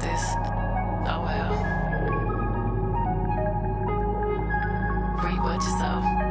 like this. Oh well. Brainwash yourself.